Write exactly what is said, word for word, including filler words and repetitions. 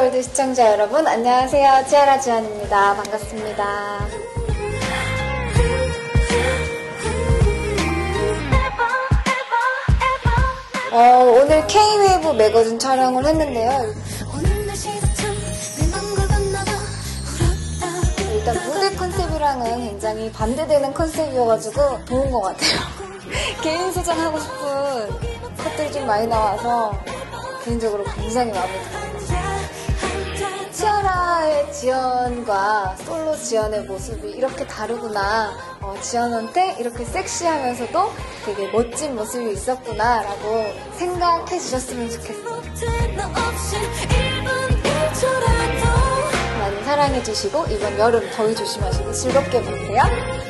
월드 시청자 여러분, 안녕하세요. 티아라 지연입니다. 반갑습니다. 어, 오늘 K-Wave 매거진 촬영을 했는데요. 일단 무대 컨셉이랑은 굉장히 반대되는 컨셉이어가지고 좋은 것 같아요. 개인 소장하고 싶은 것들이 좀 많이 나와서 개인적으로 굉장히 마음에 들어요. 티아라의 지연과 솔로 지연의 모습이 이렇게 다르구나, 어, 지연한테 이렇게 섹시하면서도 되게 멋진 모습이 있었구나 라고 생각해 주셨으면 좋겠어요. 많이 사랑해 주시고 이번 여름 더위 조심하시고 즐겁게 보세요.